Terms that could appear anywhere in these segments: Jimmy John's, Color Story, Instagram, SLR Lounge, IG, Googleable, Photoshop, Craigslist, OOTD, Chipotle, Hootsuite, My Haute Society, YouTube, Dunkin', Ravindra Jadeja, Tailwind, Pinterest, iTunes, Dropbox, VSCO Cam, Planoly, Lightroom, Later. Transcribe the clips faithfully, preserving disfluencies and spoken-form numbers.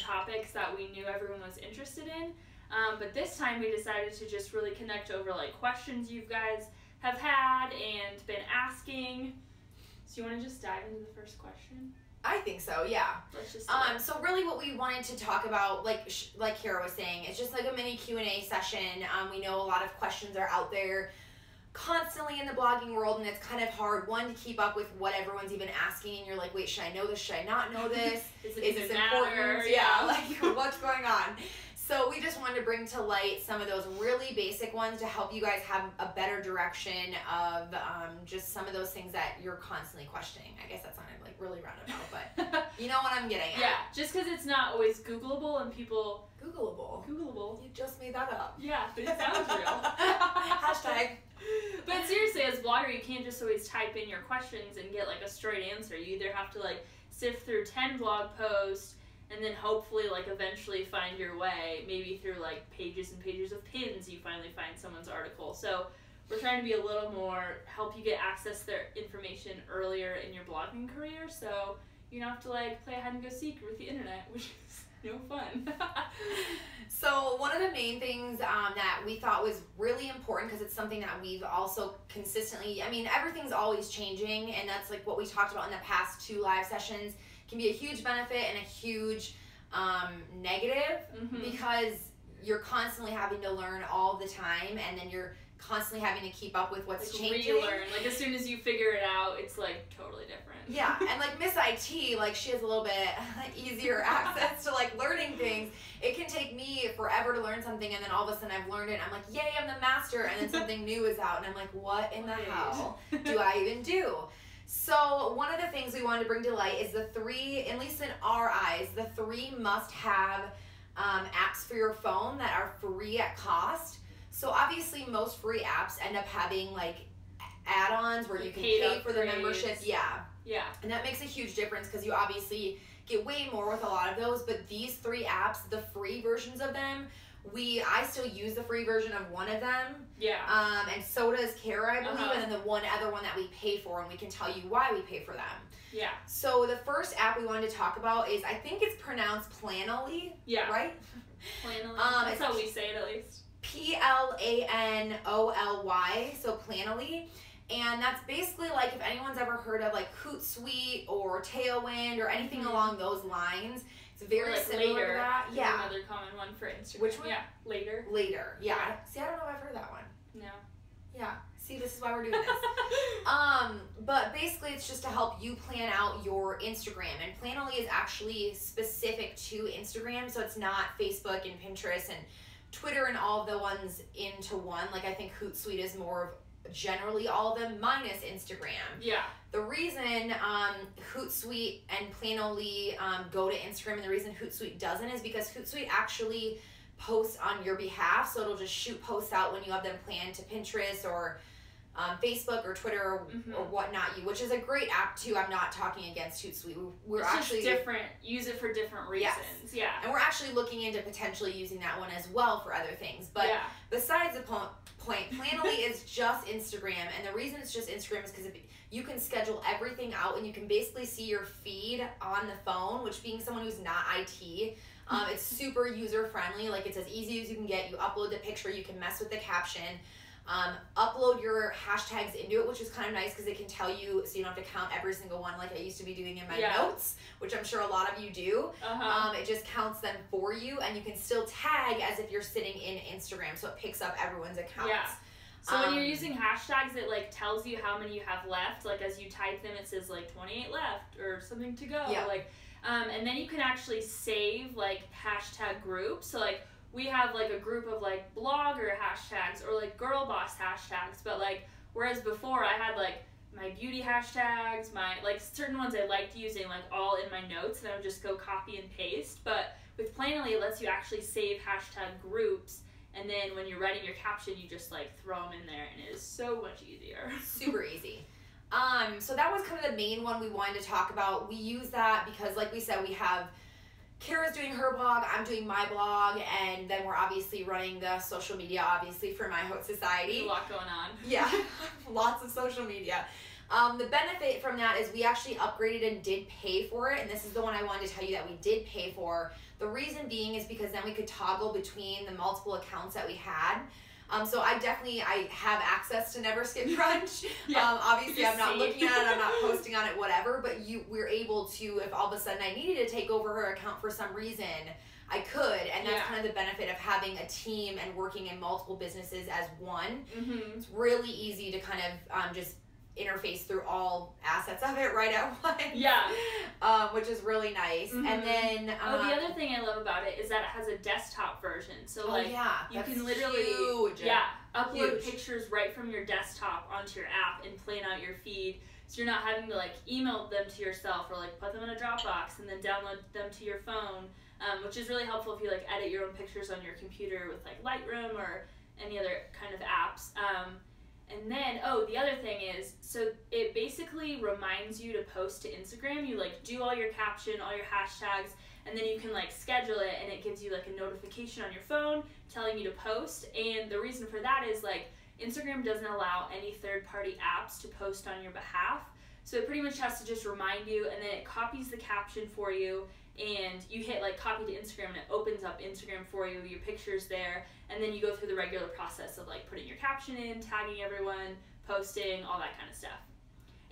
topics that we knew everyone was interested in. Um, but this time we decided to just really connect over like questions you guys have had and been asking. So you want to just dive into the first question? I think so, yeah. Let's just um, so really what we wanted to talk about, like sh like Kara was saying, it's just like a mini Q and A session. Um, we know a lot of questions are out there constantly in the blogging world, and it's kind of hard, one, to keep up with what everyone's even asking, and you're like, wait, should I know this? Should I not know this? Is it even important? Yeah, like what's going on? So we just wanted to bring to light some of those really basic ones to help you guys have a better direction of um, just some of those things that you're constantly questioning. I guess that sounded like really roundabout, but you know what I'm getting at. Yeah, just because it's not always Googleable and people... Googleable? Googleable. You just made that up. Yeah, but it sounds real. Hashtag. But seriously, as a blogger, you can't just always type in your questions and get like a straight answer. You either have to like sift through ten blog posts, and then hopefully like eventually find your way, maybe through like pages and pages of pins, you finally find someone's article. So we're trying to be a little more, help you get access to their information earlier in your blogging career, so you don't have to like play hide and go seek with the internet, which is no fun. So one of the main things um, that we thought was really important, because it's something that we've also consistently, I mean, everything's always changing, and that's like what we talked about in the past two live sessions, can be a huge benefit and a huge um, negative, mm-hmm. because you're constantly having to learn all the time, and then you're constantly having to keep up with what's like changing. Relearn. Like as soon as you figure it out, it's like totally different. Yeah, and like Miss I T, like she has a little bit easier access to like learning things. It can take me forever to learn something, and then all of a sudden I've learned it, and I'm like, yay, I'm the master, and then something new is out, and I'm like, what in the hell do I even do? So one of the things we wanted to bring to light is the three, at least in our eyes, the three must-have um, apps for your phone that are free at cost. So obviously most free apps end up having like add-ons where you, you can pay for the membership. Yeah. Yeah. And that makes a huge difference because you obviously get way more with a lot of those, but these three apps, the free versions of them, We, I still use the free version of one of them. Yeah. Um, and so does Kara, I believe, uh-huh. and then the one other one that we pay for, and we can tell you why we pay for them. Yeah. So the first app we wanted to talk about is, I think it's pronounced Planoly. Yeah. Right? Planoly. Um, That's how we say it, at least. P L A N O L Y, so Planoly. And that's basically like if anyone's ever heard of like Hootsuite or Tailwind or anything mm-hmm. along those lines. It's very like similar Later, to that. Yeah. Another common one for Instagram. Which one? Yeah. Later. Later. Yeah. yeah. See, I don't know if I've heard that one. No. Yeah. See, this is why we're doing this. um, but basically it's just to help you plan out your Instagram. And Planoly is actually specific to Instagram, so it's not Facebook and Pinterest and Twitter and all the ones into one. Like I think Hootsuite is more of generally all of them minus Instagram. Yeah. The reason um, Hootsuite and Planoly um, go to Instagram, and the reason Hootsuite doesn't, is because Hootsuite actually posts on your behalf, so it'll just shoot posts out when you have them planned to Pinterest or um, Facebook or Twitter or, mm-hmm. or whatnot, you, which is a great app too. I'm not talking against Hootsuite. We're it's actually just different. Use it for different reasons. Yes. Yeah. And we're actually looking into potentially using that one as well for other things. But yeah. besides the point. Point. Planoly is just Instagram, and the reason it's just Instagram is because you can schedule everything out, and you can basically see your feed on the phone, which being someone who's not I T, um, it's super user-friendly. Like, it's as easy as you can get. You upload the picture, you can mess with the caption, um, upload your hashtags into it, which is kind of nice because it can tell you, so you don't have to count every single one like I used to be doing in my yeah. notes, which I'm sure a lot of you do. Uh-huh. Um, it just counts them for you, and you can still tag as if you're sitting in Instagram, so it picks up everyone's accounts. Yeah. So um, when you're using hashtags, it like tells you how many you have left. Like as you type them, it says like twenty-eight left or something to go. Yeah. Like, um, and then you can actually save like hashtag groups. So like we have like a group of like blogger hashtags or like girl boss hashtags, but like whereas before I had like my beauty hashtags, my like certain ones I liked using like all in my notes, and I would just go copy and paste. But with Planoly, it lets you actually save hashtag groups, and then when you're writing your caption, you just like throw them in there, and it is so much easier. Super easy. Um, so that was kind of the main one we wanted to talk about. We use that because like we said, we have Kara's doing her blog, I'm doing my blog, and then we're obviously running the social media, obviously, for My Haute Society. There's a lot going on. Yeah, lots of social media. Um, the benefit from that is we actually upgraded and did pay for it, and this is the one I wanted to tell you that we did pay for. The reason being is because then we could toggle between the multiple accounts that we had. Um, so I definitely, I have access to Never Skip Brunch. Yeah, um, obviously I'm not looking at it, I'm not posting on it, whatever, but you, we're able to, if all of a sudden I needed to take over her account for some reason, I could, and that's yeah. kind of the benefit of having a team and working in multiple businesses as one. Mm-hmm. It's really easy to kind of um, just interface through all assets of it right at once. Yeah. Um, which is really nice. Mm-hmm. And then um, oh, the other thing I love about it is that it has a desktop version. So like oh, yeah. you that's can literally huge. yeah upload huge. pictures right from your desktop onto your app and plan out your feed. So you're not having to like email them to yourself or like put them in a Dropbox and then download them to your phone, um, which is really helpful if you like edit your own pictures on your computer with like Lightroom or any other kind of apps. Um, And then, oh, the other thing is, so it basically reminds you to post to Instagram. You, like, do all your caption, all your hashtags, and then you can, like, schedule it, and it gives you, like, a notification on your phone telling you to post. And the reason for that is, like, Instagram doesn't allow any third-party apps to post on your behalf. So it pretty much has to just remind you, and then it copies the caption for you, and you hit like copy to Instagram and it opens up Instagram for you, your picture's there, and then you go through the regular process of like putting your caption in, tagging everyone, posting, all that kind of stuff.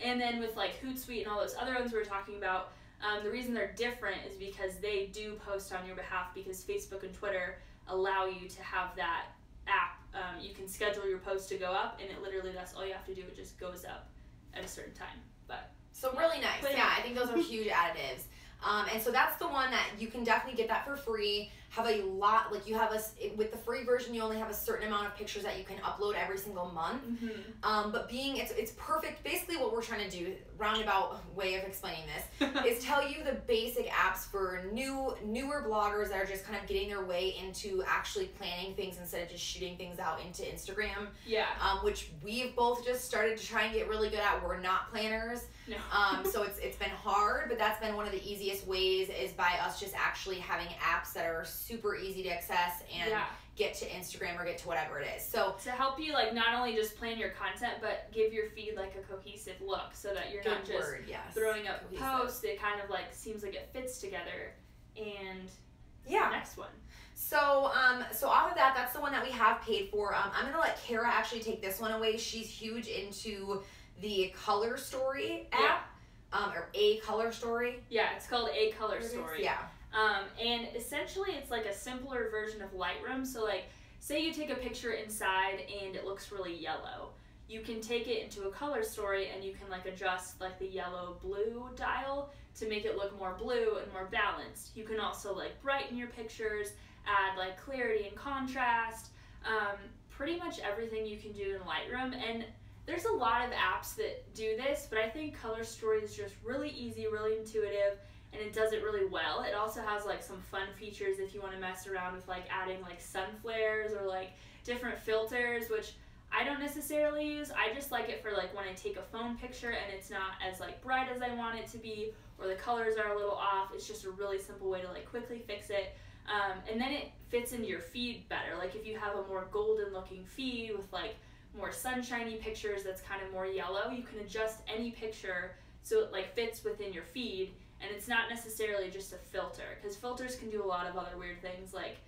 And then with like Hootsuite and all those other ones we were talking about, um, the reason they're different is because they do post on your behalf because Facebook and Twitter allow you to have that app. Um, you can schedule your post to go up, and it literally, that's all you have to do, it just goes up at a certain time. But So yeah. really nice, but yeah, I think those are huge additives. Um, and so that's the one that you can definitely get that for free. Have a lot, like you have a, with the free version, you only have a certain amount of pictures that you can upload every single month. Mm-hmm. Um, but being, it's, it's perfect. Basically what we're trying to do, roundabout way of explaining this, is tell you the basic apps for new, newer bloggers that are just kind of getting their way into actually planning things instead of just shooting things out into Instagram. Yeah. Um, which we've both just started to try and get really good at. We're not planners. No. um, so it's, it's been hard, but that's been one of the easiest ways is by us just actually having apps that are super easy to access and yeah. get to Instagram or get to whatever it is. So to help you like not only just plan your content, but give your feed like a cohesive look so that you're not just word, yes. throwing up cohesive. posts. It kind of like seems like it fits together. And yeah, the next one. So, um, so off of that, that's the one that we have paid for. Um, I'm going to let Kara actually take this one away. She's huge into the Color Story app, yeah. um, or a Color Story. Yeah, it's called a Color Story. Yeah. Um, and essentially it's like a simpler version of Lightroom. So like, say you take a picture inside and it looks really yellow. You can take it into a Color Story and you can like adjust like the yellow blue dial to make it look more blue and more balanced. You can also like brighten your pictures, add like clarity and contrast, um, pretty much everything you can do in Lightroom. And there's a lot of apps that do this, but I think Color Story is just really easy, really intuitive, and it does it really well. It also has like some fun features if you want to mess around with like adding like sun flares or like different filters, which I don't necessarily use. I just like it for like when I take a phone picture and it's not as like bright as I want it to be, or the colors are a little off. It's just a really simple way to like quickly fix it. Um, and then it fits into your feed better. Like if you have a more golden looking feed with like more sunshiny pictures that's kind of more yellow, you can adjust any picture so it like fits within your feed. And it's not necessarily just a filter, because filters can do a lot of other weird things, like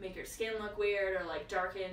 make your skin look weird or like darken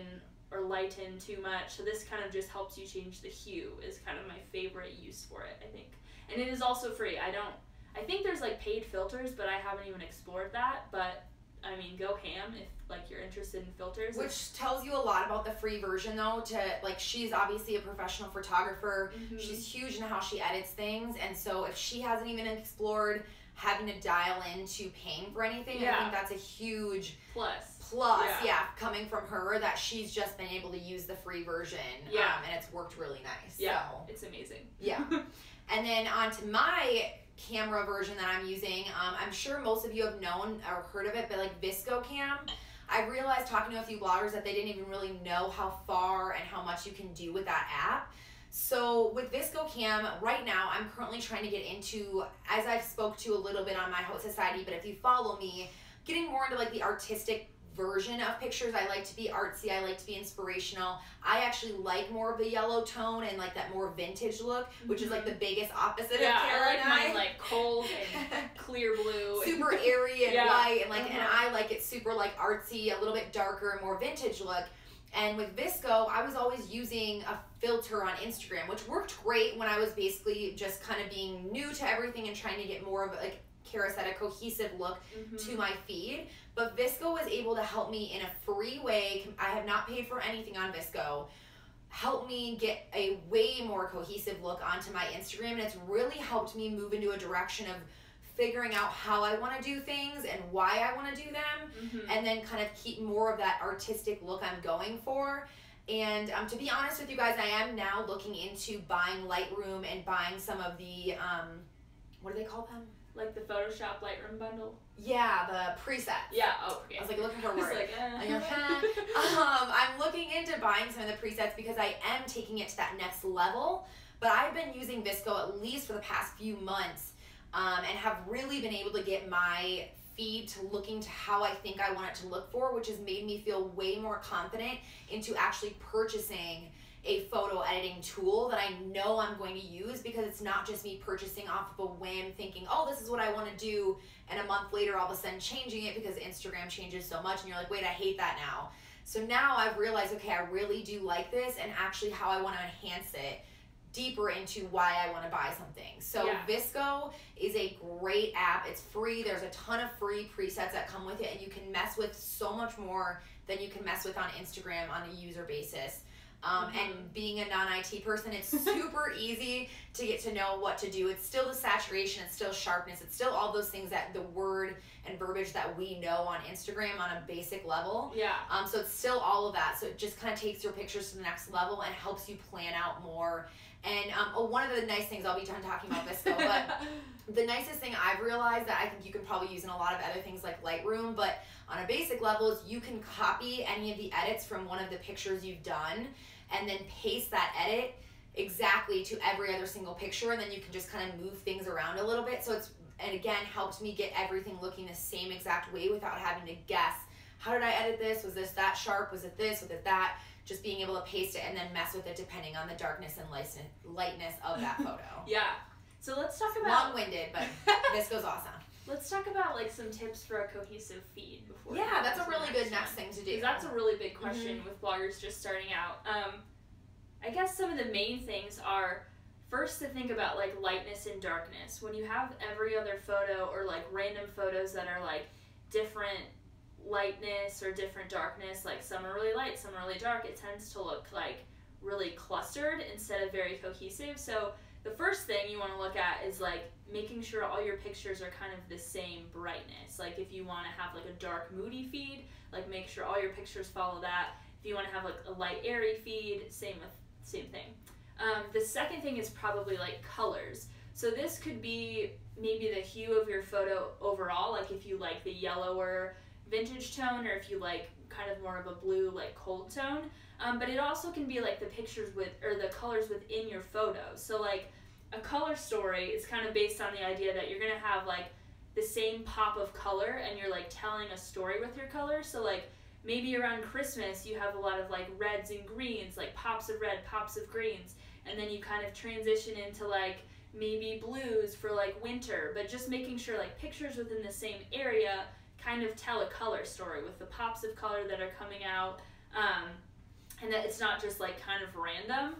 or lighten too much. So this kind of just helps you change the hue is kind of my favorite use for it, I think. And it is also free. I don't, I think there's like paid filters, but I haven't even explored that. But I mean, go ham if like you're interested in filters. Which tells you a lot about the free version though, to like, she's obviously a professional photographer. Mm-hmm. She's huge in how she edits things. And so if she hasn't even explored having to dial into paying for anything, yeah. I think that's a huge plus plus. Yeah. yeah. Coming from her, that she's just been able to use the free version. Yeah. Um, and it's worked really nice. Yeah. So. It's amazing. Yeah. And then on to my camera version that I'm using. Um, I'm sure most of you have known or heard of it, but like V S C O Cam, I realized talking to a few bloggers that they didn't even really know how far and how much you can do with that app. So with V S C O Cam, right now I'm currently trying to get into, as I've spoke to a little bit on My Haute Society, but if you follow me, getting more into like the artistic version of pictures. I like to be artsy, I like to be inspirational. I actually like more of the yellow tone and like that more vintage look, which is like the biggest opposite yeah, of Kara. I like and I. mine like cold and clear blue. Super airy and yeah. light and like uh-huh. and I like it super like artsy, a little bit darker and more vintage look. And with V S C O, I was always using a filter on Instagram, which worked great when I was basically just kind of being new to everything and trying to get more of like Kara said, a cohesive look mm-hmm. to my feed. But V S C O was able to help me in a free way. I have not paid for anything on V S C O. Helped me get a way more cohesive look onto my Instagram, and it's really helped me move into a direction of figuring out how I want to do things and why I want to do them, mm-hmm. and then kind of keep more of that artistic look I'm going for. And um, to be honest with you guys, I am now looking into buying Lightroom and buying some of the, um, what do they call them? Like the Photoshop Lightroom bundle? Yeah, the presets. Yeah, oh, okay. I was like looking for a word. Like, uh. like, um, I'm looking into buying some of the presets because I am taking it to that next level. But I've been using V S C O at least for the past few months um, and have really been able to get my feed to looking to how I think I want it to look for, which has made me feel way more confident into actually purchasing a photo editing tool that I know I'm going to use, because it's not just me purchasing off of a whim thinking, oh, this is what I want to do, and a month later all of a sudden changing it because Instagram changes so much and you're like, wait, I hate that now. So now I've realized, okay, I really do like this and actually how I want to enhance it deeper into why I want to buy something. So yeah. V S C O is a great app. It's free. There's a ton of free presets that come with it, and you can mess with so much more than you can mess with on Instagram on a user basis. Um, mm-hmm. And being a non I T person, it's super easy to get to know what to do. It's still the saturation, it's still sharpness, it's still all those things that the word and verbiage that we know on Instagram on a basic level. Yeah. Um, so it's still all of that. So it just kind of takes your pictures to the next level and helps you plan out more. And um, oh, one of the nice things, I'll be done talking about V S C O, but the nicest thing I've realized that I think you can probably use in a lot of other things like Lightroom, but on a basic level, is you can copy any of the edits from one of the pictures you've done and then paste that edit exactly to every other single picture, and then you can just kind of move things around a little bit. So it's, and again, helped me get everything looking the same exact way without having to guess, how did I edit this? Was this that sharp? Was it this? Was it that? Just being able to paste it and then mess with it depending on the darkness and lightness of that photo. Yeah. So let's talk about... long-winded, but this goes awesome. Let's talk about like some tips for a cohesive feed before... Yeah, that's a really good next thing to do. Because that's a really big question mm-hmm. with bloggers just starting out. Um, I guess some of the main things are, first, to think about like lightness and darkness. When you have every other photo or like random photos that are like different lightness or different darkness, like some are really light, some are really dark, it tends to look like really clustered instead of very cohesive. So the first thing you want to look at is like making sure all your pictures are kind of the same brightness. Like if you want to have like a dark moody feed, like make sure all your pictures follow that. If you want to have like a light airy feed, same with same thing. Um, the second thing is probably like colors. So this could be maybe the hue of your photo overall, like if you like the yellower vintage tone, or if you like kind of more of a blue, like cold tone. Um, but it also can be like the pictures with, or the colors within your photo. So like a color story is kind of based on the idea that you're gonna have like the same pop of color and you're like telling a story with your color. So like maybe around Christmas you have a lot of like reds and greens, like pops of red, pops of greens. And then you kind of transition into like maybe blues for like winter, but just making sure like pictures within the same area kind of tell a color story with the pops of color that are coming out, um, and that it's not just like kind of random.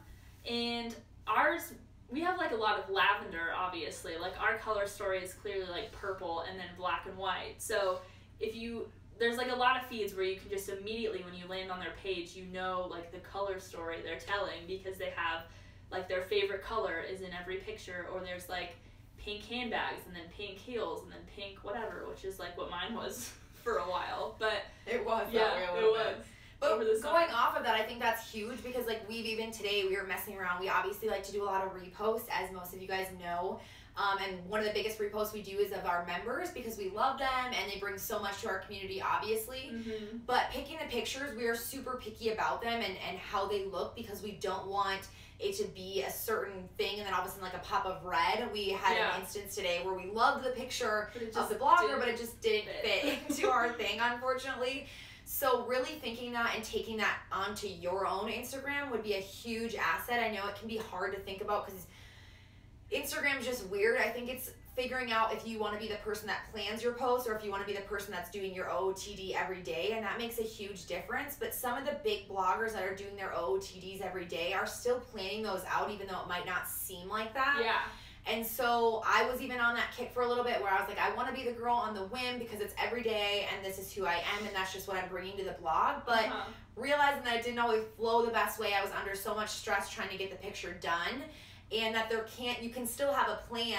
And ours, we have like a lot of lavender, obviously, like our color story is clearly like purple and then black and white. So if you, there's like a lot of feeds where you can just immediately when you land on their page, you know like the color story they're telling, because they have like their favorite color is in every picture, or there's like pink handbags and then pink heels and then pink whatever, which is like what mine was for a while. But it was yeah that way a it was bit. But going off of that, I think that's huge, because like we've even today we were messing around. We obviously like to do a lot of reposts, as most of you guys know, um, and one of the biggest reposts we do is of our members, because we love them and they bring so much to our community, obviously. Mm-hmm. But picking the pictures, we are super picky about them and, and how they look, because we don't want it to be a certain thing and then all of a sudden like a pop of red. We had yeah. an instance today where we loved the picture of the blogger, but it just didn't fit, fit into our thing, unfortunately. So really thinking that and taking that onto your own Instagram would be a huge asset. I know it can be hard to think about because Instagram is just weird. I think it's figuring out if you want to be the person that plans your posts or if you want to be the person that's doing your O O T D every day, and that makes a huge difference. But some of the big bloggers that are doing their O O T Ds every day are still planning those out, even though it might not seem like that. Yeah. And so I was even on that kick for a little bit where I was like, I want to be the girl on the whim because it's every day and this is who I am and that's just what I'm bringing to the blog. But uh-huh. realizing that I didn't always flow the best way, I was under so much stress trying to get the picture done, and that there can't, you can still have a plan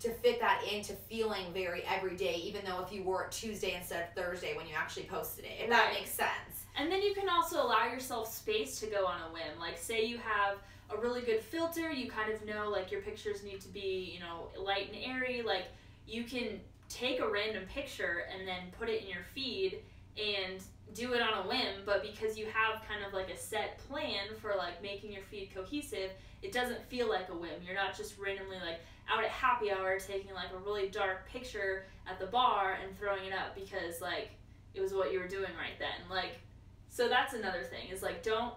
to fit that into feeling very every day, even though if you wore it Tuesday instead of Thursday when you actually posted it, if right. that makes sense. And then you can also allow yourself space to go on a whim. Like say you have a really good filter, you kind of know like your pictures need to be, you know, light and airy, like you can take a random picture and then put it in your feed and do it on a whim, but because you have kind of like a set plan for like making your feed cohesive, it doesn't feel like a whim. You're not just randomly like out at happy hour taking like a really dark picture at the bar and throwing it up because like it was what you were doing right then. Like, so that's another thing is like, don't,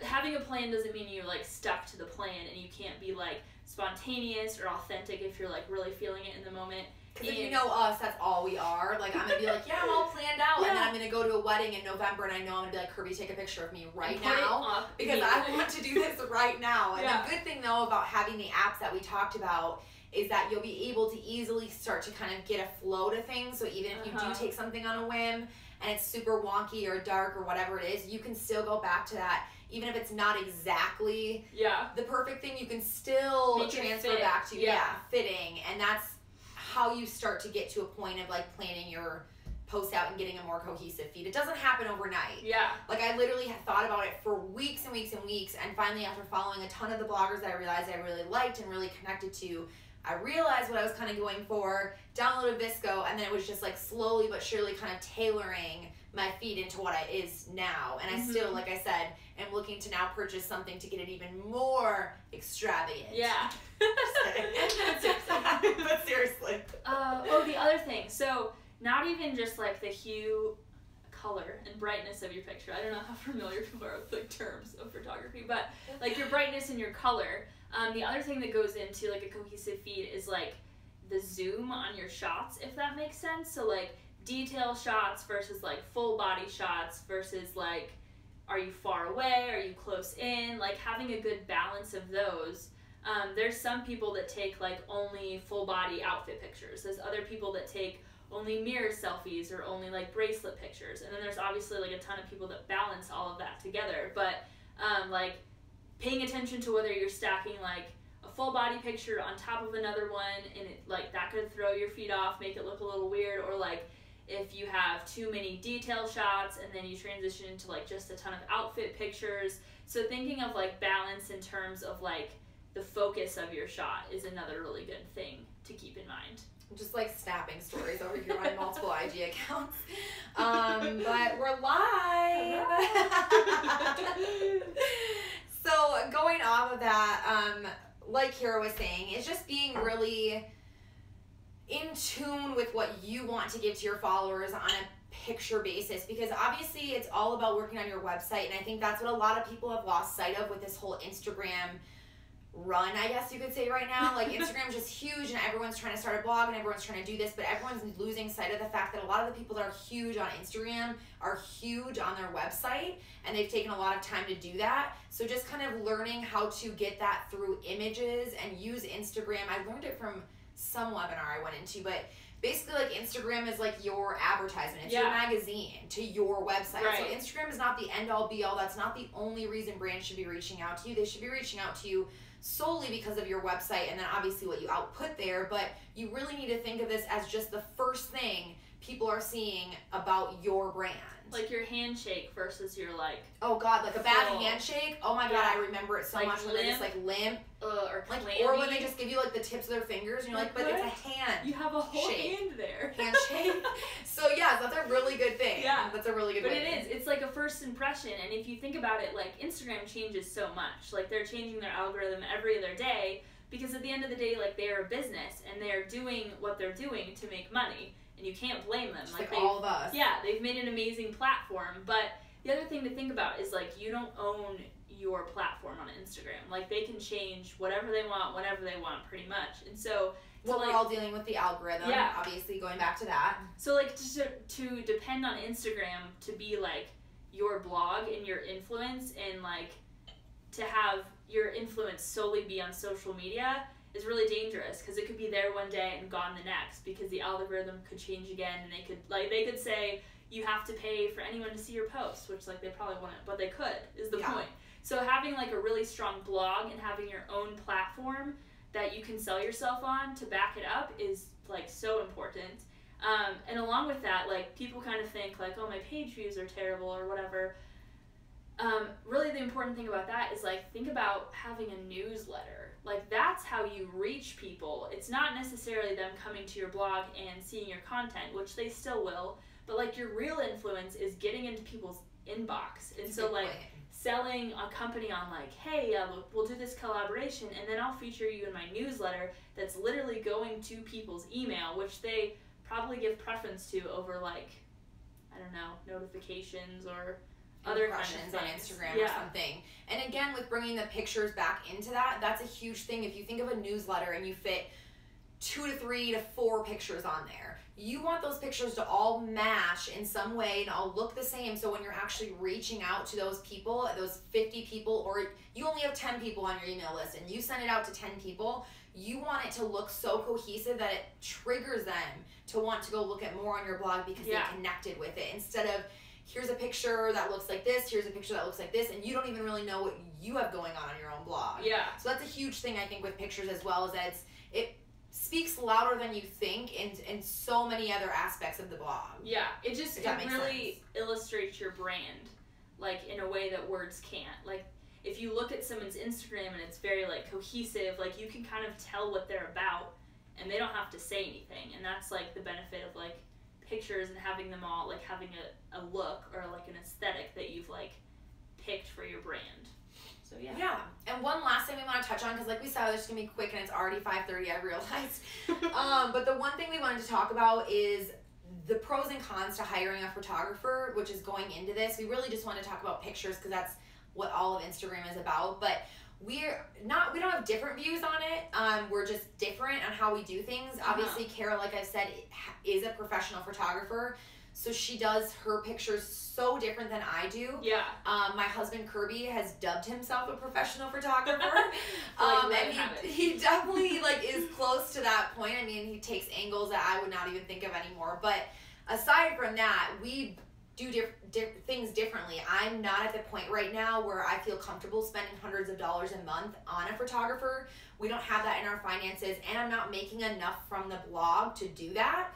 having a plan doesn't mean you're like stuck to the plan and you can't be like spontaneous or authentic if you're like really feeling it in the moment. Because if you know us, that's all we are. Like, I'm going to be like, yeah, I'm all planned out. Yeah. And then I'm going to go to a wedding in November, and I know I'm going to be like, Kirby, take a picture of me right now. Because I want to do this right now. And yeah. the good thing, though, about having the apps that we talked about is that you'll be able to easily start to kind of get a flow to things. So even if uh-huh. you do take something on a whim and it's super wonky or dark or whatever it is, you can still go back to that. Even if it's not exactly yeah. the perfect thing, you can still Make transfer back to, yeah. yeah, fitting. And that's how you start to get to a point of like planning your post out and getting a more cohesive feed. It doesn't happen overnight. Yeah. Like I literally have thought about it for weeks and weeks and weeks, and finally after following a ton of the bloggers that I realized I really liked and really connected to, I realized what I was kind of going for, downloaded V S C O, and then it was just like slowly but surely kind of tailoring my feed into what it is now. And I mm-hmm. still, like I said, am looking to now purchase something to get it even more extravagant. Yeah. Seriously. But seriously. Uh, oh, the other thing. So not even just like the hue, color, and brightness of your picture. I don't know how familiar people are with like terms of photography, but like your brightness and your color. Um, the other thing that goes into like a cohesive feed is like the zoom on your shots, if that makes sense. So like detail shots versus like full body shots versus like, are you far away? Are you close in? Like having a good balance of those. Um, there's some people that take like only full body outfit pictures. There's other people that take only mirror selfies or only like bracelet pictures. And then there's obviously like a ton of people that balance all of that together. But um, like paying attention to whether you're stacking like a full body picture on top of another one, and it, like that could throw your feed off, make it look a little weird, or like if you have too many detail shots and then you transition into like just a ton of outfit pictures. So thinking of like balance in terms of like the focus of your shot is another really good thing to keep in mind. I'm just like snapping stories over here on multiple I G accounts. Um, but we're live. So going off of that, um, like Kara was saying, is just being really in tune with what you want to give to your followers on a picture basis, because obviously it's all about working on your website, and I think that's what a lot of people have lost sight of with this whole Instagram run, I guess you could say right now. Like Instagram's just huge, and everyone's trying to start a blog and everyone's trying to do this, but everyone's losing sight of the fact that a lot of the people that are huge on Instagram are huge on their website, and they've taken a lot of time to do that. So just kind of learning how to get that through images and use Instagram. I learned it from some webinar I went into, but basically like Instagram is like your advertisement. It's yeah. your magazine to your website. Right. So Instagram is not the end all be all. That's not the only reason brands should be reaching out to you. They should be reaching out to you solely because of your website and then obviously what you output there. But you really need to think of this as just the first thing people are seeing about your brand. Like your handshake versus your like. Oh God, like a bad full. handshake. Oh my God, I remember it so like much when they're just like limp, uh, or like, or when they just give you like the tips of their fingers, and you're like, like but what? It's a hand. You have a whole shake. hand there. Handshake. So yeah, that's a really good thing. Yeah, that's a really good. But way. it is. It's like a first impression, and if you think about it, like Instagram changes so much. Like they're changing their algorithm every other day because at the end of the day, like they are a business and they're doing what they're doing to make money. and you can't blame them. Just like, like all of us. Yeah, they've made an amazing platform, but the other thing to think about is, like, you don't own your platform on Instagram. Like, they can change whatever they want, whenever they want, pretty much. And so, so well, like, we're all dealing with the algorithm, yeah. obviously, going back to that. So, like, to, to depend on Instagram to be, like, your blog and your influence, and, like, to have your influence solely be on social media is really dangerous, because it could be there one day and gone the next, because the algorithm could change again, and they could, like, they could say, you have to pay for anyone to see your posts, which, like, they probably wouldn't, but they could, is the yeah. point. So having, like, a really strong blog and having your own platform that you can sell yourself on to back it up is, like, so important. Um, and along with that, like, people kind of think, like, oh, my page views are terrible or whatever. Um, really the important thing about that is, like, think about having a newsletter. Like, that's how you reach people. It's not necessarily them coming to your blog and seeing your content, which they still will, but, like, your real influence is getting into people's inbox. And so, like, selling a company on, like, hey, uh, we'll do this collaboration, and then I'll feature you in my newsletter, that's literally going to people's email, which they probably give preference to over, like, I don't know, notifications or other questions on Instagram yeah. or something. And again, with bringing the pictures back into that, that's a huge thing. If you think of a newsletter and you fit two to three to four pictures on there, you want those pictures to all match in some way and all look the same. So when you're actually reaching out to those people, those fifty people, or you only have ten people on your email list and you send it out to ten people, you want it to look so cohesive that it triggers them to want to go look at more on your blog, because yeah. they connected with it, instead of, here's a picture that looks like this, here's a picture that looks like this, and you don't even really know what you have going on on your own blog. Yeah. So that's a huge thing, I think, with pictures as well, is that it's, it speaks louder than you think in, in so many other aspects of the blog. Yeah, it just it really sense. illustrates your brand, like, in a way that words can't. Like, if you look at someone's Instagram and it's very, like, cohesive, like, you can kind of tell what they're about, and they don't have to say anything, and that's, like, the benefit of, like, pictures and having them all, like, having a, a look or, like, an aesthetic that you've, like, picked for your brand. So yeah. Yeah. And one last thing we want to touch on, because, like we said, this is gonna be quick and it's already five thirty, I realized. um, but the one thing we wanted to talk about is the pros and cons to hiring a photographer, which is going into this. We really just want to talk about pictures, because that's what all of Instagram is about. But we're not, we don't have different views on it. Um, we're just different on how we do things. Uh-huh. Obviously, Carol, like I said, is a professional photographer, so she does her pictures so different than I do. Yeah. Um, my husband, Kirby, has dubbed himself a professional photographer. like, um, and he, he definitely, like, is close to that point. I mean, he takes angles that I would not even think of anymore. But aside from that, we do diff diff things differently. I'm not at the point right now where I feel comfortable spending hundreds of dollars a month on a photographer. We don't have that in our finances, and I'm not making enough from the blog to do that.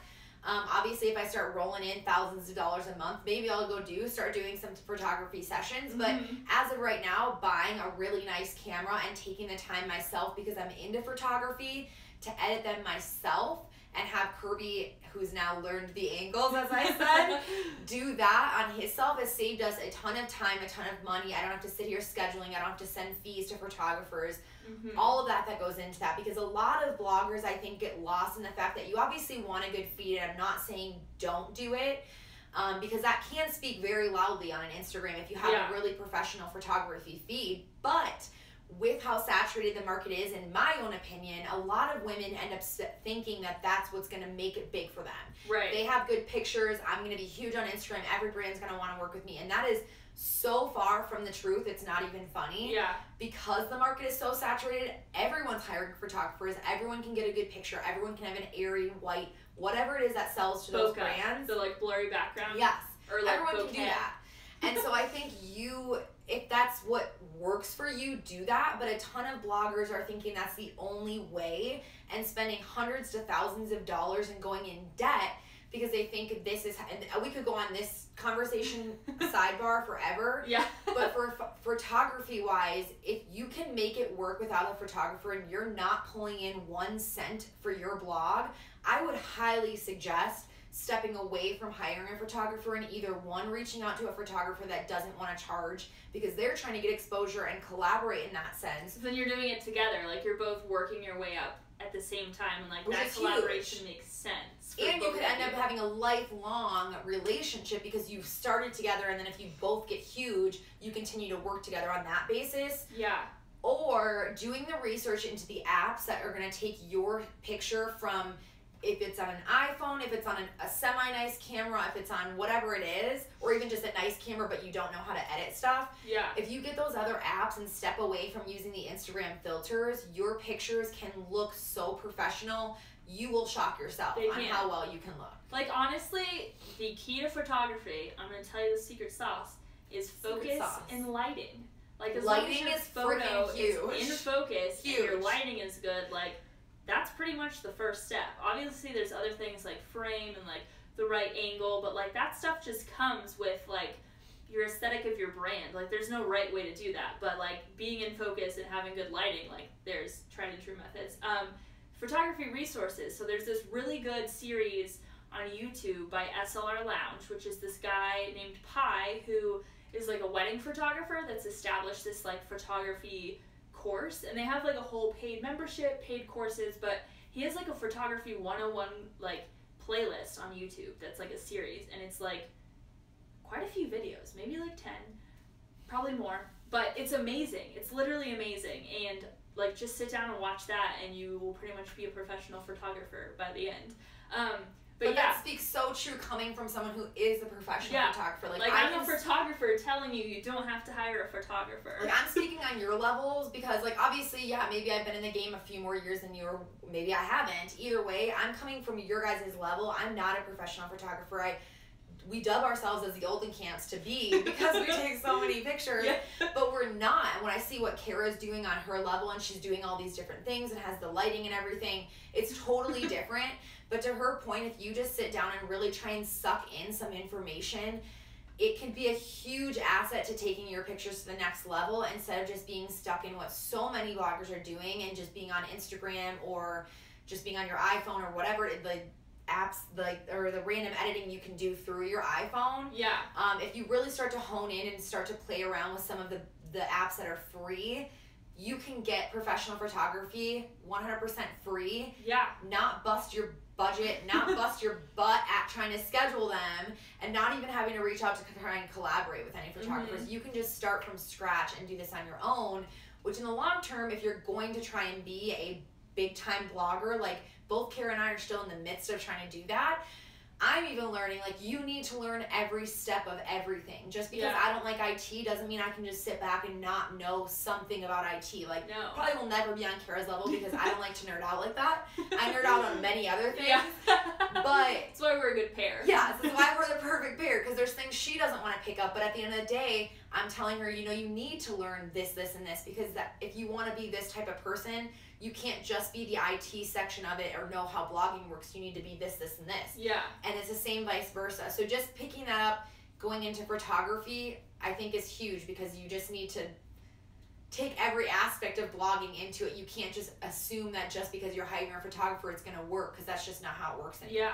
Um, obviously, if I start rolling in thousands of dollars a month, maybe I'll go do start doing some photography sessions. But mm-hmm. as of right now, buying a really nice camera and taking the time myself, because I'm into photography, to edit them myself and have Kirby, who's now learned the angles, as I said, do that on himself, has saved us a ton of time, a ton of money. I don't have to sit here scheduling. I don't have to send fees to photographers. Mm-hmm. All of that that goes into that, because a lot of bloggers, I think, get lost in the fact that you obviously want a good feed, and I'm not saying don't do it, um, because that can speak very loudly on an Instagram if you have yeah. a really professional photography feed. But with how saturated the market is, in my own opinion, a lot of women end up thinking that that's what's going to make it big for them. Right. They have good pictures. I'm going to be huge on Instagram. Every brand's going to want to work with me. And that is so far from the truth. It's not even funny. Yeah. Because the market is so saturated, everyone's hiring photographers. Everyone can get a good picture. Everyone can have an airy white, whatever it is that sells to those brands. The, like, blurry background. Yes. Or, like, everyone can do that. And so I think you... if that's what works for you, do that. But a ton of bloggers are thinking that's the only way and spending hundreds to thousands of dollars and going in debt, because they think this is, and we could go on this conversation sidebar forever. Yeah. But for photography wise, if you can make it work without a photographer and you're not pulling in one cent for your blog, I would highly suggest stepping away from hiring a photographer and either one, reaching out to a photographer that doesn't want to charge, because they're trying to get exposure and collaborate in that sense. So then you're doing it together, like, you're both working your way up at the same time, and like Which that collaboration huge. makes sense. And you could end up having a lifelong relationship because you've started together, and then if you both get huge, you continue to work together on that basis. Yeah. Or doing the research into the apps that are going to take your picture from, if it's on an iPhone, if it's on an, a semi-nice camera, if it's on whatever it is, or even just a nice camera but you don't know how to edit stuff. Yeah. If you get those other apps and step away from using the Instagram filters, your pictures can look so professional. You will shock yourself they on can. how well you can look. Like, honestly, the key to photography, I'm going to tell you the secret sauce, is focus sauce. and lighting. Like, as lighting long as is photo huge. Is in focus, huge. and your lighting is good, like, that's pretty much the first step. Obviously, there's other things like frame and like the right angle, but like that stuff just comes with like your aesthetic of your brand. Like, there's no right way to do that, but like being in focus and having good lighting, like there's tried and true methods. Um, photography resources. So there's this really good series on YouTube by S L R Lounge, which is this guy named Pi, who is like a wedding photographer that's established this like photography course, and they have like a whole paid membership, paid courses, but he has like a photography one oh one like playlist on YouTube that's like a series, and it's like quite a few videos, maybe like ten, probably more, but it's amazing. It's literally amazing, and like just sit down and watch that and you will pretty much be a professional photographer by the end. Um, But, but yeah. that speaks so true coming from someone who is a professional yeah. photographer. Like, like I'm, I'm a photographer telling you, you don't have to hire a photographer. Like, I'm speaking on your levels because, like, obviously, yeah, maybe I've been in the game a few more years than you, or maybe I haven't. Either way, I'm coming from your guys' level. I'm not a professional photographer. I We dub ourselves as the olden camps to be because we take so many pictures, yeah. but we're not. When I see what Kara's doing on her level and she's doing all these different things and has the lighting and everything, it's totally different. But to her point, if you just sit down and really try and suck in some information, it can be a huge asset to taking your pictures to the next level instead of just being stuck in what so many bloggers are doing and just being on Instagram or just being on your iPhone or whatever. Like, apps like or the random editing you can do through your iPhone. Yeah. Um, if you really start to hone in and start to play around with some of the, the apps that are free, you can get professional photography one hundred percent free. Yeah. Not bust your budget, not bust your butt at trying to schedule them, and not even having to reach out to try and collaborate with any photographers. Mm-hmm. You can just start from scratch and do this on your own, which in the long term, if you're going to try and be a big time blogger, like both Kara and I are still in the midst of trying to do that. I'm even learning, like, you need to learn every step of everything. Just because yeah. I don't like I T doesn't mean I can just sit back and not know something about I T. Like, no. Probably will never be on Kara's level because I don't like to nerd out like that. I nerd out on many other things. Yeah. But that's why we're a good pair. Yeah, that's why we're the perfect pair, because there's things she doesn't want to pick up. But at the end of the day, I'm telling her, you know, you need to learn this, this, and this, because that if you want to be this type of person, you can't just be the I T section of it or know how blogging works. You need to be this, this, and this. Yeah. And it's the same vice versa. So just picking that up, going into photography, I think is huge, because you just need to take every aspect of blogging into it. You can't just assume that just because you're hiring a photographer, it's going to work, because that's just not how it works anymore. Yeah.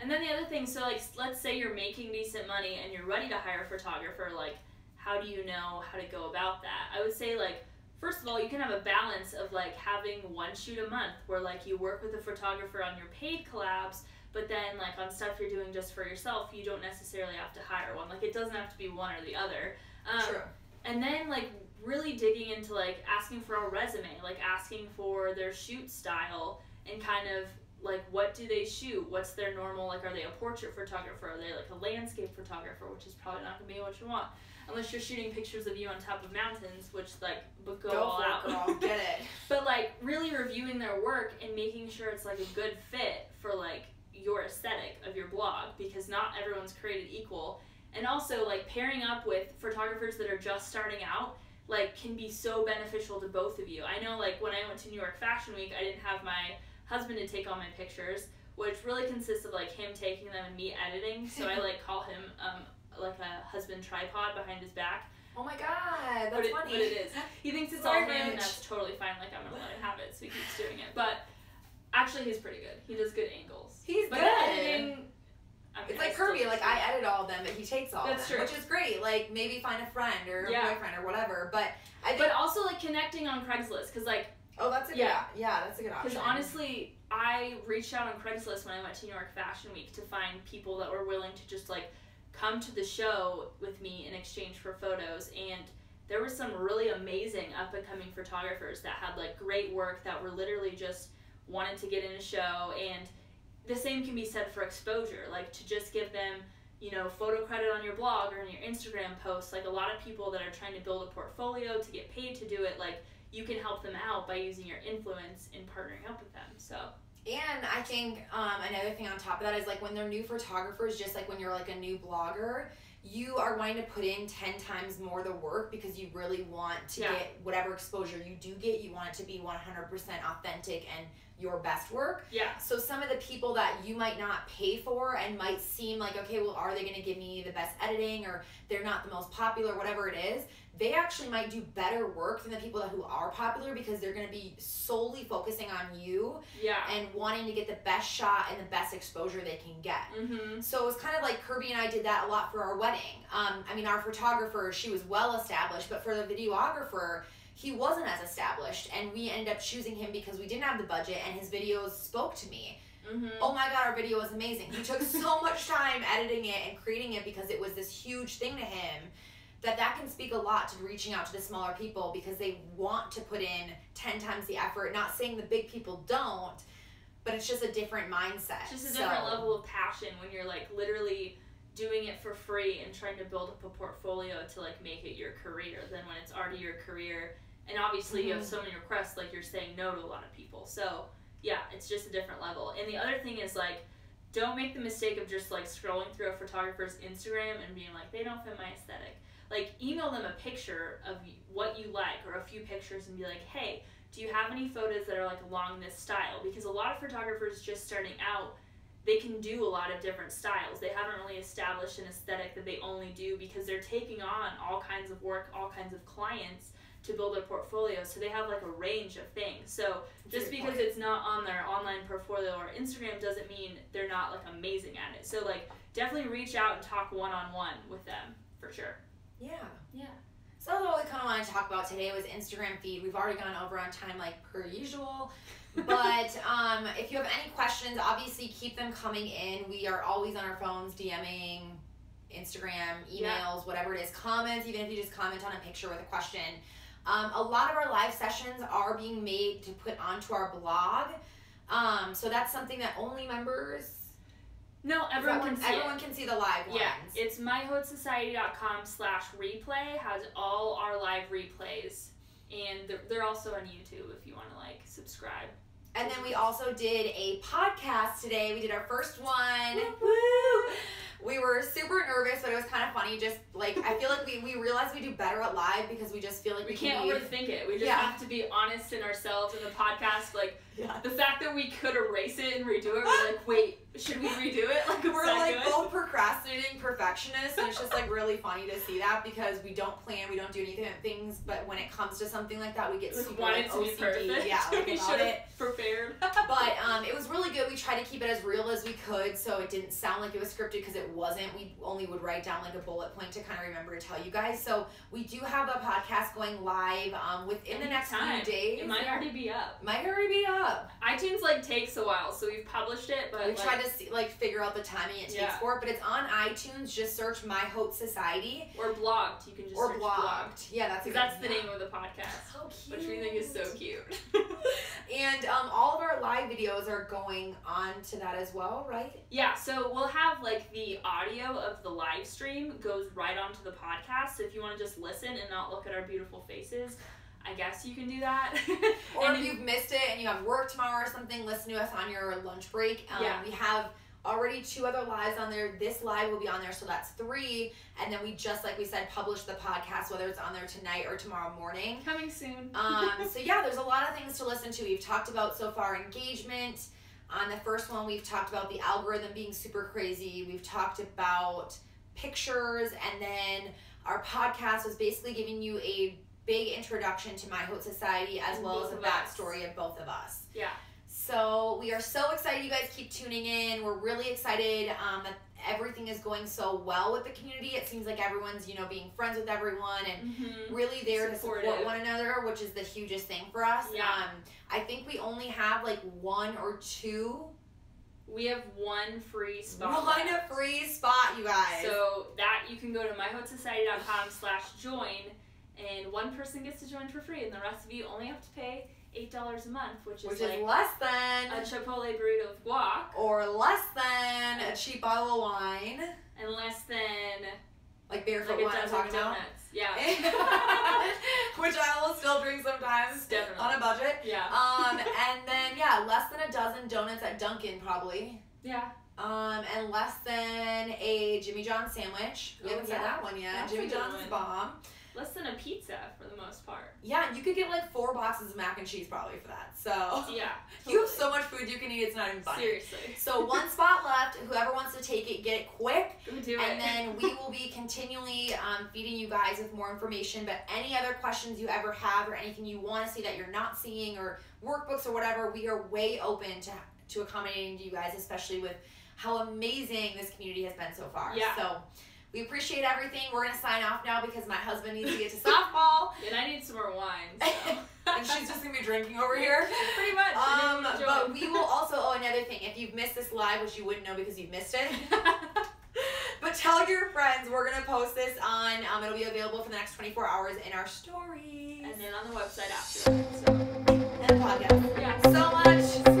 And then the other thing, so like, let's say you're making decent money and you're ready to hire a photographer. Like, how do you know how to go about that? I would say, like, first of all, you can have a balance of like having one shoot a month where like you work with a photographer on your paid collabs, but then like on stuff you're doing just for yourself, you don't necessarily have to hire one. Like, it doesn't have to be one or the other. Um, True. And then like really digging into like asking for a resume, like asking for their shoot style and kind of like what do they shoot? What's their normal, like, are they a portrait photographer? Are they like a landscape photographer, which is probably not gonna be what you want. Unless you're shooting pictures of you on top of mountains, which, like, but go, go all out. Go for it, girl. Get it. But, like, really reviewing their work and making sure it's, like, a good fit for, like, your aesthetic of your blog, because not everyone's created equal. And also, like, pairing up with photographers that are just starting out, like, can be so beneficial to both of you. I know, like, when I went to New York Fashion Week, I didn't have my husband to take all my pictures, which really consists of, like, him taking them and me editing. So I, like, call him, um... like a husband tripod behind his back. Oh my god, that's but it, funny. But it is. He thinks it's all him, and that's totally fine. Like, I'm gonna let him have it, so he keeps doing it. But actually, he's pretty good. He does good angles. He's but good. Editing, I mean, it's like Kirby. Like, I edit all of them, but he takes all that's of them, true. Which is great. Like, maybe find a friend or a yeah. boyfriend or whatever. But I think, but also like connecting on Craigslist, because like Oh, that's a good yeah. O- yeah, that's a good option. Because honestly, I reached out on Craigslist when I went to New York Fashion Week to find people that were willing to just like come to the show with me in exchange for photos, and there were some really amazing up-and-coming photographers that had like great work that were literally just wanted to get in a show. And the same can be said for exposure, like to just give them, you know, photo credit on your blog or in your Instagram posts. Like a lot of people that are trying to build a portfolio to get paid to do it, like you can help them out by using your influence and partnering up with them. So, and I think um, another thing on top of that is like when they're new photographers, just like when you're like a new blogger, you are wanting to put in ten times more the work because you really want to yeah. get whatever exposure you do get, you want it to be one hundred percent authentic and your best work. Yeah. So some of the people that you might not pay for and might seem like, okay, well, are they going to give me the best editing, or they're not the most popular, whatever it is, they actually might do better work than the people who are popular because they're going to be solely focusing on you yeah. and wanting to get the best shot and the best exposure they can get. Mm-hmm. So it was kind of like Kirby and I did that a lot for our wedding. Um, I mean, our photographer, she was well established, but for the videographer, he wasn't as established, and we ended up choosing him because we didn't have the budget, and his videos spoke to me. Mm-hmm. Oh my God, our video was amazing. He took so much time editing it and creating it because it was this huge thing to him, that that can speak a lot to reaching out to the smaller people because they want to put in ten times the effort. Not saying the big people don't, but it's just a different mindset. It's just a different so, level of passion when you're like literally doing it for free and trying to build up a portfolio to like make it your career than when it's already your career. And obviously mm-hmm. you have so many requests, like you're saying no to a lot of people. So yeah, it's just a different level. And the other thing is like, don't make the mistake of just like scrolling through a photographer's Instagram and being like, they don't fit my aesthetic. Like email them a picture of what you like or a few pictures and be like, hey, do you have any photos that are like along this style? Because a lot of photographers just starting out, they can do a lot of different styles. They haven't really established an aesthetic that they only do because they're taking on all kinds of work, all kinds of clients, to build a portfolio, so they have like a range of things. So just because it's not on their online portfolio or Instagram doesn't mean they're not like amazing at it. So like definitely reach out and talk one-on-one with them for sure. Yeah. Yeah. So that's all we kind of wanted to talk about today was Instagram feed. We've already gone over on time like per usual. But um, if you have any questions, obviously keep them coming in. We are always on our phones, DMing, Instagram, emails, yeah. whatever it is, comments, even if you just comment on a picture with a question. Um, a lot of our live sessions are being made to put onto our blog. Um, so that's something that only members... No, everyone can see Everyone it. can see the live ones. Yeah, it's myhautesociety.com slash replay has all our live replays. And they're, they're also on YouTube if you want to, like, subscribe. And then we also did a podcast today. We did our first one. Woo, woo. We were super nervous, but it was kind of funny. Just like, I feel like we, we realize we do better at live because we just feel like we, we can't leave. overthink it. We just yeah. have to be honest in ourselves in the podcast. Like yeah. the fact that we could erase it and redo it, we're like, wait, should we redo it? Like we're like good? both procrastinating perfectionists, and it's just like really funny to see that because we don't plan, we don't do anything things, but when it comes to something like that, we get super like, O C D. Be perfect. Yeah, like we should have prepared. But um, it was really good. We tried to keep it as real as we could, so it didn't sound like it was scripted because it wasn't. We only would write down like a bullet point to kind of remember to tell you guys. So we do have a podcast going live um within Any the next time. few days. It might yeah. already be up. Might already be up. iTunes like takes a while, so we've published it, but we like, tried to see, like figure out the timing it takes yeah. for it. But it's on iTunes. Just search My Haute Society or Blogged. You can just or search blogged. blogged. Yeah, that's that's one. the name of the podcast. So cute, which we think is so cute. And um, all of our live videos are going on to that as well, right? Yeah. So we'll have like the audio of the live stream goes right onto the podcast, so if you want to just listen and not look at our beautiful faces, I guess you can do that. Or if you've missed it and you have work tomorrow or something, listen to us on your lunch break. Um, yeah. We have already two other lives on there. This live will be on there, so that's three. And then we just, like we said, publish the podcast, whether it's on there tonight or tomorrow morning. Coming soon. um, so yeah, there's a lot of things to listen to. We've talked about so far engagement. On the first one, we've talked about the algorithm being super crazy. We've talked about pictures, and then our podcast was basically giving you a big introduction to My Haute Society as well as the backstory of both of us. Yeah. So we are so excited. You guys keep tuning in. We're really excited um, that everything is going so well with the community. It seems like everyone's, you know, being friends with everyone and mm-hmm. really there Supportive. to support one another, which is the hugest thing for us. Yeah. Um, I think we only have like one or two. We have one free spot. One a free spot, you guys. So that you can go to my haute society dot com slash join, and one person gets to join for free, and the rest of you only have to pay eight dollars a month, which is, which like is less than a Chipotle burrito of guac, or less than a cheap bottle of wine, and less than like barefoot like wine. I'm talking about donuts. Yeah, which I will still drink sometimes. Definitely. On a budget. Yeah. Um, and then yeah, less than a dozen donuts at Dunkin' probably. Yeah. Um, and less than a Jimmy John's sandwich. We oh, haven't yeah. said that one yet. That's Jimmy John's one. Bomb. Less than a pizza for the most part. Yeah, you could get like four boxes of mac and cheese probably for that. So yeah, totally. You have so much food you can eat. It's not even funny. Seriously. So one spot left. Whoever wants to take it, get it quick. Do and it. Then we will be continually um, feeding you guys with more information. But any other questions you ever have, or anything you want to see that you're not seeing, or workbooks or whatever, we are way open to to accommodating you guys, especially with how amazing this community has been so far. Yeah. So. We appreciate everything. We're going to sign off now because my husband needs to get to softball. And I need some more wine. So. And she's just going to be drinking over here. Pretty much. Um, but we will also, oh, another thing. If you've missed this live, which you wouldn't know because you missed it. But tell your friends. We're going to post this on, um, it'll be available for the next twenty-four hours in our stories. And then on the website after. So. And the podcast. Yeah. So much.